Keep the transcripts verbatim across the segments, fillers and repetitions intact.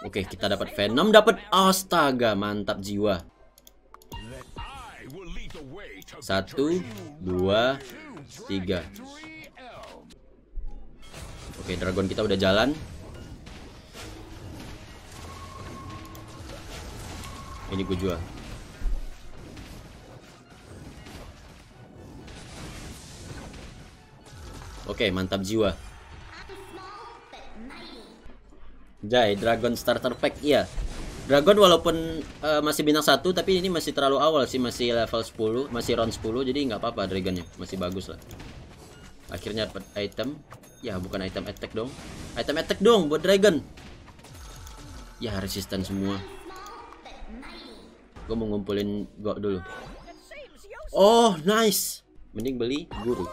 Oke, kita dapat Venom, dapat astaga, mantap jiwa. Satu, dua, tiga. Oke, Dragon kita udah jalan. Ini gue jual. Oke, mantap jiwa. Jai, Dragon starter pack, iya. Dragon walaupun uh, masih bintang satu, tapi ini masih terlalu awal sih, masih level sepuluh, masih round sepuluh, jadi nggak apa-apa Dragonnya, masih bagus lah. Akhirnya dapat item, ya bukan item attack dong, item attack dong buat Dragon. Ya resisten semua. Gue mau ngumpulin gok dulu. Oh nice, mending beli guru.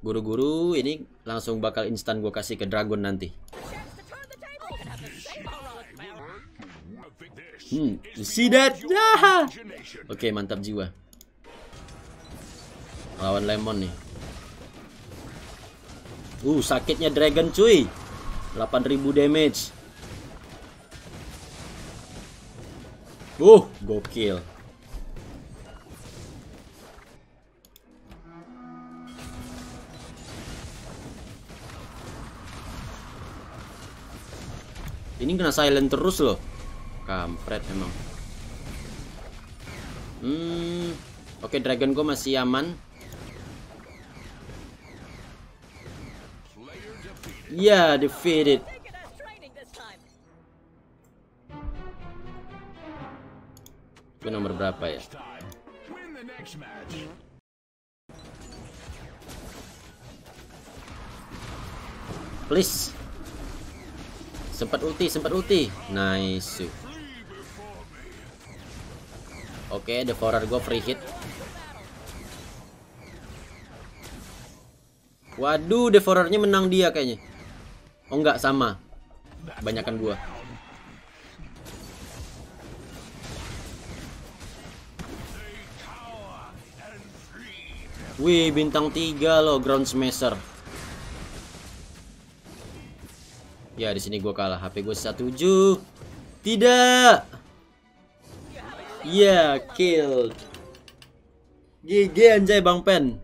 Guru-guru ini langsung bakal instan gue kasih ke Dragon nanti. Hmm, you see that? Ah. Oke, okay, mantap jiwa. Lawan Lemon nih. Uh, sakitnya Dragon cuy. delapan ribu damage. Uh, gokil. Ini kena silent terus loh. Kampret emang. Hmm, oke, okay, Dragon gue masih aman. Ya, yeah, defeated. Gue nomor berapa ya? Please. Sempat ulti, sempat ulti. Nice. Oke, okay, Devourer gue free hit. Waduh, Devourernya menang dia kayaknya. Oh enggak, sama. Banyakan gue. Wih, bintang tiga loh, Ground Smasher. Ya, di sini gue kalah. H P gue tujuh. Tidak. Ya, yeah, kill. G G anjay Bang Pen.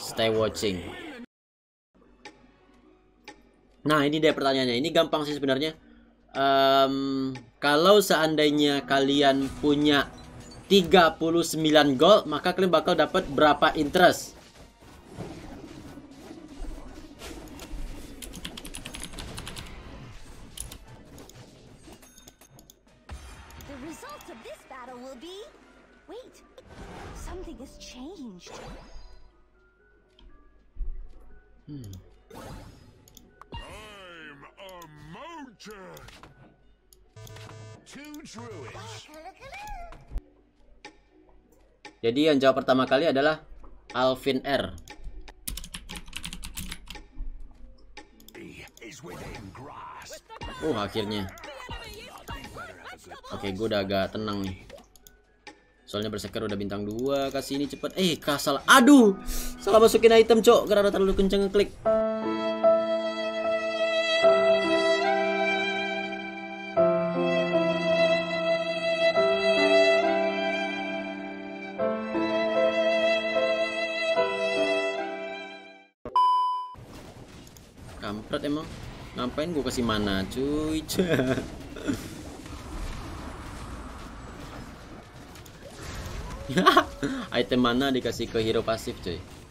Stay watching. Nah, ini dia pertanyaannya. Ini gampang sih sebenarnya. Um, kalau seandainya kalian punya tiga puluh sembilan gold, maka kalian bakal dapat berapa interest? Hmm. I'm a mountain. Two druids. Jadi yang jawab pertama kali adalah Alvin R. Oh, akhirnya. Oke, gue udah agak tenang nih. Soalnya berseker udah bintang dua. Kasih ini cepet. Eh kasal. Aduh, salah masukin item cok. Karena terlalu kenceng ngeklik. Kampret emang. Ngapain gue kasih mana cuy. Item mana dikasih ke hero pasif cuy.